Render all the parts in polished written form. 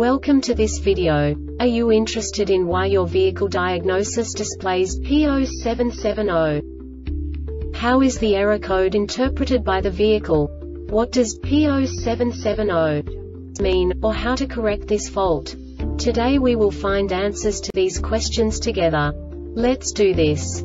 Welcome to this video. Are you interested in why your vehicle diagnosis displays P0770? How is the error code interpreted by the vehicle? What does P0770 mean, or how to correct this fault? Today we will find answers to these questions together. Let's do this.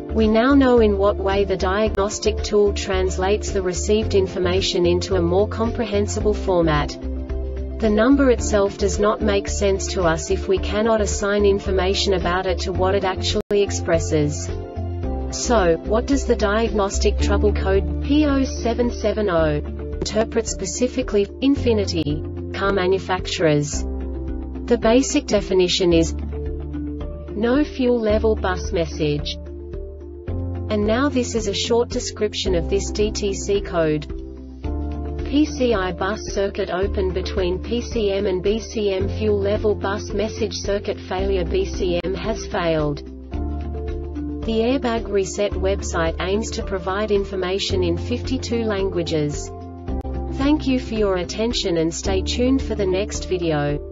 We now know in what way the diagnostic tool translates the received information into a more comprehensible format. The number itself does not make sense to us if we cannot assign information about it to what it actually expresses. So, what does the diagnostic trouble code P0770 interpret specifically, infinity, car manufacturers? The basic definition is no fuel level bus message. And now this is a short description of this DTC code. PCI bus circuit open between PCM and BCM. Fuel level bus message circuit failure. BCM has failed. The Airbag Reset website aims to provide information in 52 languages. Thank you for your attention and stay tuned for the next video.